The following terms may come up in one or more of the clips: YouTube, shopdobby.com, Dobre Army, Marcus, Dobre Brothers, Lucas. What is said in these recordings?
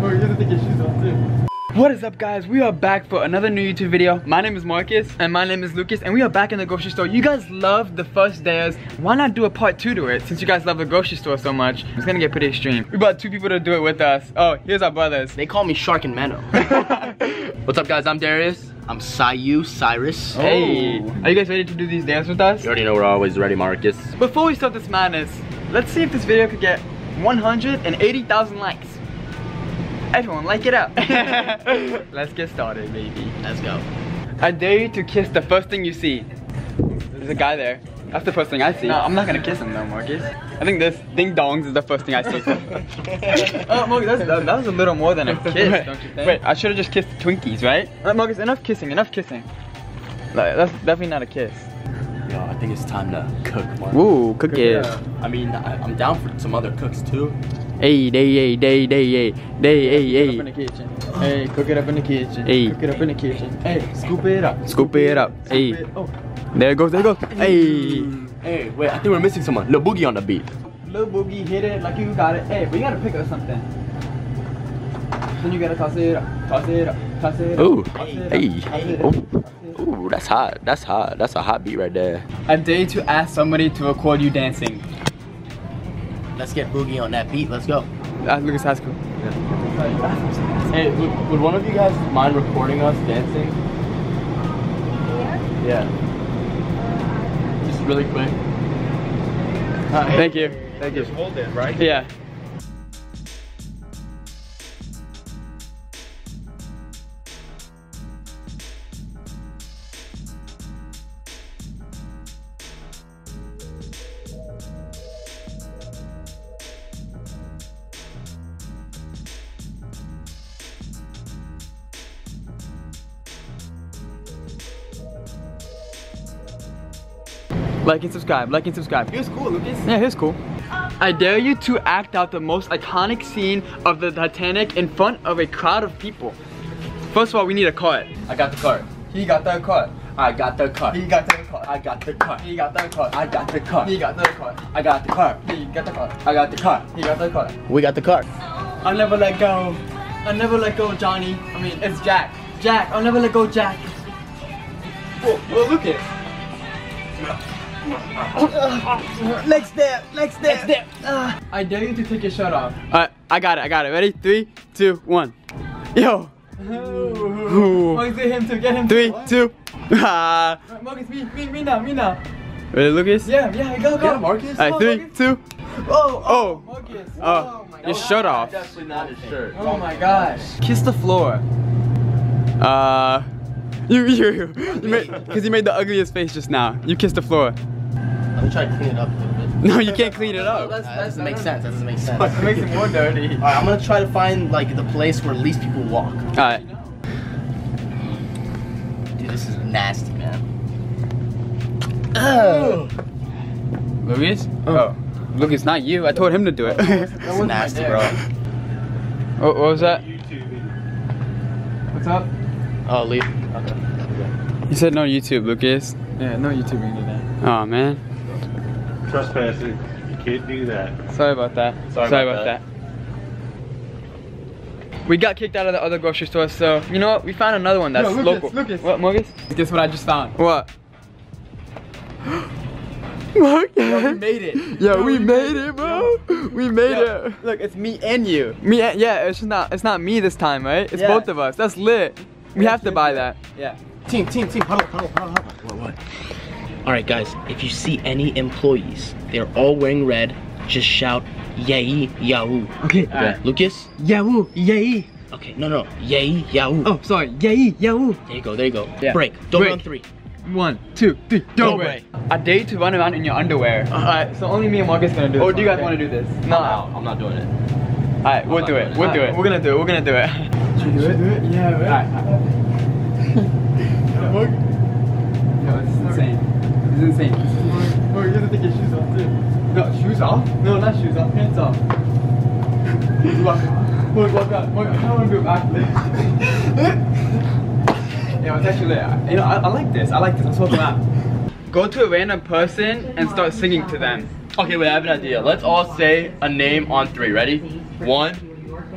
Bro, you have to take your shoes off too. What is up, guys? We are back for another new YouTube video. My name is Marcus. And my name is Lucas. And we are back in the grocery store. You guys love the first dares. Why not do a part two to it? Since you guys love the grocery store so much, it's gonna get pretty extreme. We brought two people to do it with us. Oh, here's our brothers. They call me Shark and Mano. What's up, guys? I'm Darius. I'm Cyrus. Oh. Hey. Are you guys ready to do these dares with us? You already know we're always ready, Marcus. Before we start this madness, let's see if this video could get 180,000 likes. Everyone, like it up. Let's get started, baby. Let's go. I dare you to kiss the first thing you see. There's a guy there. That's the first thing I see. No, I'm not gonna kiss him though, Marcus. I think this ding-dongs is the first thing I see. Oh, Marcus, that was a little more than a kiss, don't you think? Wait, I should've just kissed the Twinkies, right? Marcus, enough kissing. Like, that's definitely not a kiss. Yo, I think it's time to cook, Marcus. Ooh, cook it. I mean, I'm down for some other cooks too. Hey, cook it up in the kitchen. Hey, cook it up in the kitchen. Hey, cook it up in the kitchen. Hey, scoop it up. Scoop it up. Hey, oh. There it goes. Hey, wait, I think we're missing someone. Lil Boogie on the beat. Lil Boogie, hit it like you got it. Hey, we gotta pick up something. Then you gotta toss it up. Ooh, hey. Ooh, that's hot. That's a hot beat right there. I dare you to ask somebody to record you dancing. Let's get Boogie on that beat. Let's go. Lucas High School. Yeah. Hey, would one of you guys mind recording us dancing? Yeah. Yeah. Just really quick. Hi. Thank you. Just hold it, right? Yeah. Like and subscribe. He was cool, Lucas. Yeah, he was cool. I dare you to act out the most iconic scene of the Titanic in front of a crowd of people. First of all, we need a cart. I got the cart. He got the cart. I got the cart. He got the cart. I got the cart. He got the cart. I got the cart. He got the cart. I got the cart. He got the cart. I got the cart. He got the cart. We got the cart. I'll never let go. I'll never let go, Johnny. I mean, it's Jack. Jack. I'll never let go, Jack. Well, Lucas. Next step. I dare you to take your shirt off. Alright, I got it. Ready? 3, 2, 1. Yo. Marcus, get him. 3, 2. Marcus, me now. Ready, Lucas? Yeah. Go. Yeah, Marcus. Alright, 3, 2. Oh. Marcus. Oh my God. Your shirt off. Definitely not his shirt. Oh my gosh. Kiss the floor. Because you made the ugliest face just now. You kissed the floor. Let me try to clean it up a little bit. No, you can't clean it up. That doesn't make sense. That makes it more dirty. All right, I'm gonna try to find like the place where least people walk. All right. Dude, this is nasty, man. Oh. Lucas? Oh. Lucas, not you. I told him to do it. That's nasty, bro. Oh, what was that? What's up? Oh, leave. Okay. You said no YouTube, Lucas. Yeah, no YouTubing today. Oh man. Trespassing. You can't do that. Sorry about that. We got kicked out of the other grocery store, so you know what? We found another one that's local. Lucas. What, Marcus? Guess what I just found? What? Marcus. Yo, we made it. Yeah, we made it, bro. We made it. Look, it's me and you. Yeah. It's not me this time, right? It's both of us. That's lit. We have to buy that. Yeah. Team. Huddle. What? All right, guys. If you see any employees, they're all wearing red. Just shout, yay, yahoo. Okay. Right. Lucas. Yahoo, yay. Okay. No. Yay, yahoo. Oh, sorry. Yay, yahoo. There you go. Yeah. Break. Dobre on 3. 1, 2, 3. Dobre. I dare you to run around in your underwear. All right. So only me and Marcus gonna do it. Or do you guys want to do this? No, I'm not doing it. All right. We'll do it. We're gonna do it. Should we do it? Yeah, right. Yo, this is insane. Oh, you have to take your shoes off too. No, shoes off? No, not shoes off, hands off. Walk out. I don't want to go back there. Yeah, it's actually lit. You know, I like this. I'm so glad. Go to a random person and start singing to them. Okay, wait, I have an idea. Let's all say a name on 3. Ready? 1.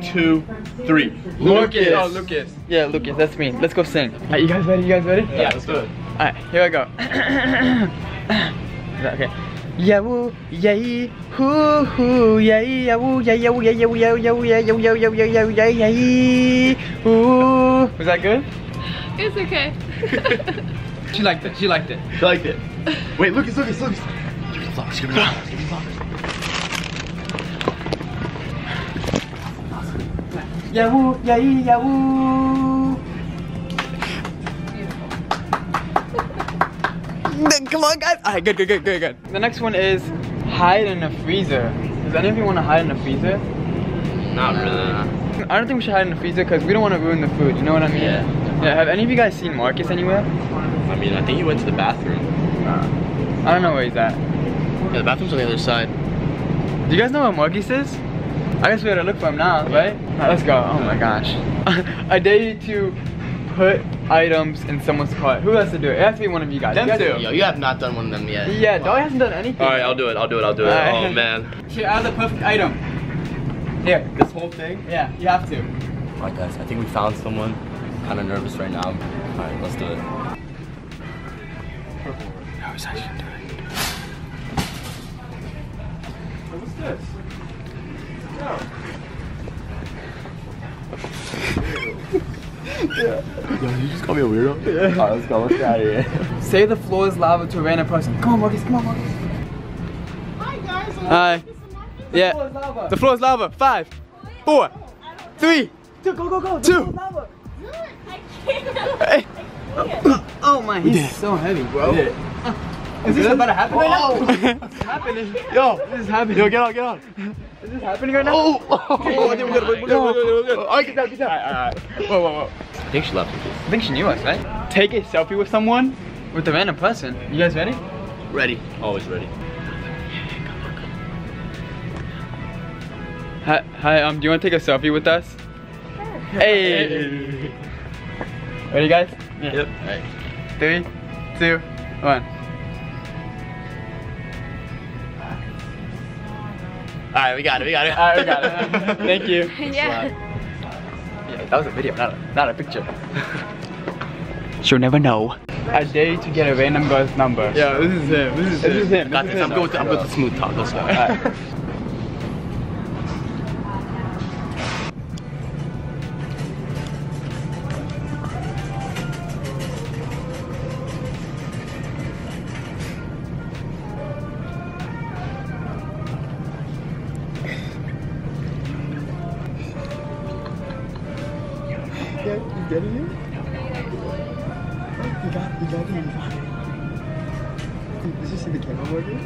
1, 2, 3. Lucas. Oh, Lucas. Yeah, Lucas, that's me. Let's go sing. Alright, you guys ready? Yeah, let's do it. Alright, here I go. Okay. Yahoo, yay, hoo, hoo, yay, yahoo, yay, yahoo, yay, yahoo, yay, yahoo, yay, yahoo, yay, yahoo, yay, yahoo, yay, yay, hoo. Was that good? It's okay. She liked it. She liked it. Wait, Lucas, Lucas. Give me the flowers. Yahoo, yay, yahoo. Come on, guys. Alright, good. The next one is hide in a freezer. Does any of you want to hide in a freezer? Not really. I don't think we should hide in a freezer because we don't want to ruin the food. You know what I mean? Yeah. Have any of you guys seen Marcus anywhere? I mean, I think he went to the bathroom. I don't know where he's at. Yeah, the bathroom's on the other side. Do you guys know where Marcus is? I guess we gotta look for him now, right? Alright, let's go. Oh my gosh. I dare you to put items in someone's cart. Who has to do it? It has to be one of you guys. Them two. Yo, you have not done one of them yet. Yeah, Dolly hasn't done anything. Alright, I'll do it. Right. Oh man. Here, I have the perfect item. Here. This whole thing? Yeah, you have to. Alright guys, I think we found someone. Kind of nervous right now. Alright, let's do it. Purple. I was actually doing it. What's this? Yeah. Yo, you just call me a weirdo? Yeah. Alright, let's go. Let's get out of here. Say the floor is lava to a random person. Come on, Marcus. Hi, guys. Hi. Yeah. The floor is lava. 5, 4, 3, 2, go. Two. Hey. Oh my, he's so heavy, bro. Is this about to happen right now? What's happening? Yo, this is happening. Yo, get out. Is this happening right now? Oh, I think we're good. Alright, get down. Alright. Whoa. I think she left us. I think she knew us, right? Take a selfie with someone, with a random person. You guys ready? Ready. Always ready. Hi, do you want to take a selfie with us? Hey! Ready, guys? Yeah. Yep. All right. 3, 2, 1. All right, we got it. All right, we got it. Thank you. Yeah. Yeah, that was a video, not a picture. She'll never know. I dare you to get a random girl's number. Yeah, this is him. Got this. I'm going with the smooth talk. Let's go. All right. You got it? You got it. Did you see the camera working?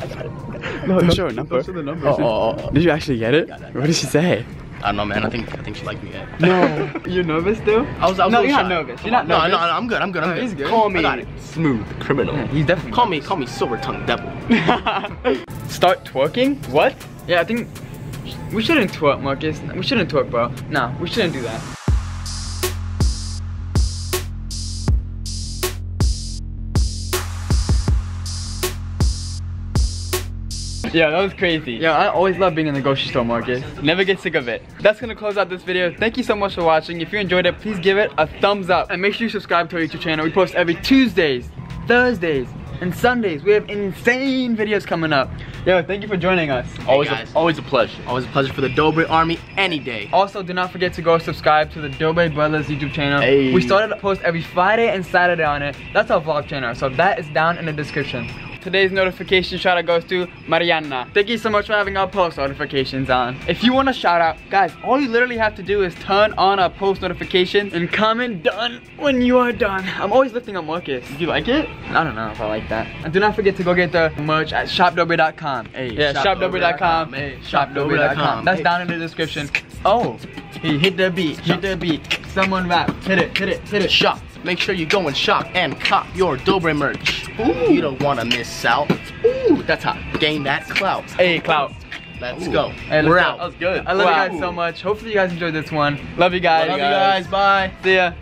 I got it. No, don't show her number. Don't show the number. Oh. Did you actually get it? What did she say? I don't know, man. I think she liked me. Yeah. No. You're nervous, dude? I was no, you're not nervous. You're not nervous. No, I'm good. He's good. Call me. I got it. Smooth criminal. Yeah, he's definitely Call me silver-tongued devil. Start twerking? What? Yeah, I think... We shouldn't twerk, Marcus. We shouldn't twerk, bro. Nah, we shouldn't do that. Yeah, that was crazy. Yeah, I always love being in the grocery store, Marcus. Never get sick of it. That's gonna close out this video. Thank you so much for watching. If you enjoyed it, please give it a thumbs up. And make sure you subscribe to our YouTube channel. We post every Tuesdays, Thursdays, and Sundays. We have insane videos coming up. Yo, thank you for joining us. Always a pleasure. Always a pleasure for the Dobre Army any day. Also, do not forget to go subscribe to the Dobre Brothers YouTube channel. Hey. We started to post every Friday and Saturday on it. That's our vlog channel, so that is down in the description. Today's notification shout out goes to Mariana. Thank you so much for having our post notifications on. If you want a shout out, guys, all you literally have to do is turn on our post notifications and comment done when you are done. I'm always lifting up Marcus. Did you like it? I don't know if I like that. And do not forget to go get the merch at shopdobby.com. Hey, yeah, shopdobby.com. Hey, shopdobby.com. That's down in the description. Oh, he hit the beat. Someone rap. Hit it. Shop. Make sure you go and shop and cop your Dobre merch. Ooh. You don't want to miss out. Ooh, that's hot. Gain that clout. Hey, clout. Let's go. Hey, we're out. That was good. I love you guys so much. Hopefully you guys enjoyed this one. Love you guys. Bye. See ya.